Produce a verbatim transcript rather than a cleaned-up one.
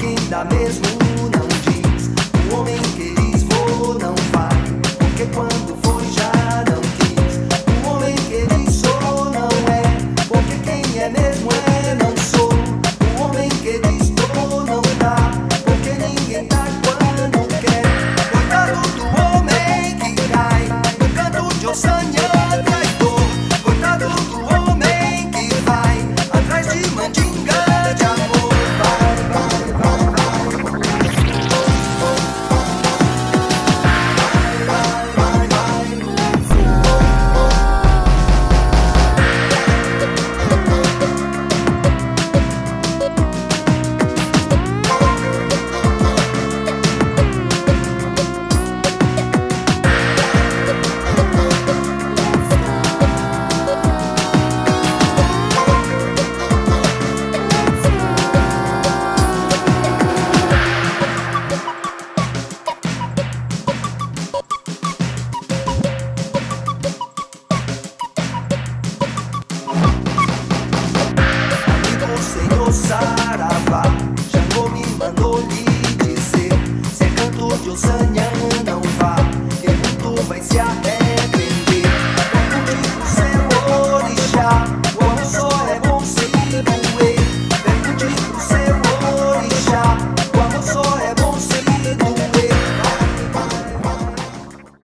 quem dá mesmo.